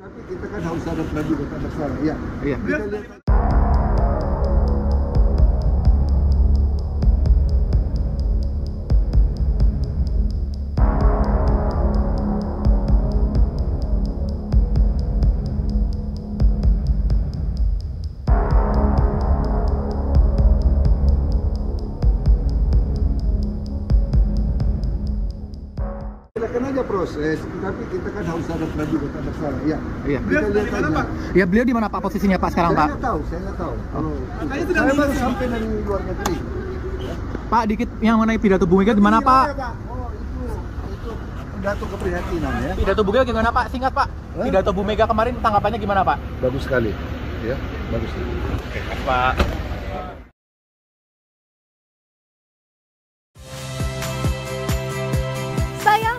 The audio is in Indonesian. Tapi kita kan harus ada pengadilan bersalah, ya. Iya. Silakan aja proses, tapi kita kan harus ada pengadilan bersalah, ya. Iya. Ya, beliau di mana Pak posisinya Pak sekarang, Pak? Saya nggak tahu. Saya baru sampai dari luar negeri. Pak, dikit yang mengenai pidato Bu Mega gimana, Pak? Oh, itu pidato keprihatinan, ya. Pidato Bu Mega gimana, Pak? Singkat, Pak. Pidato Bu Mega kemarin tanggapannya gimana, Pak? Bagus sekali, ya. Bagus sekali. Oke, Pak. Saya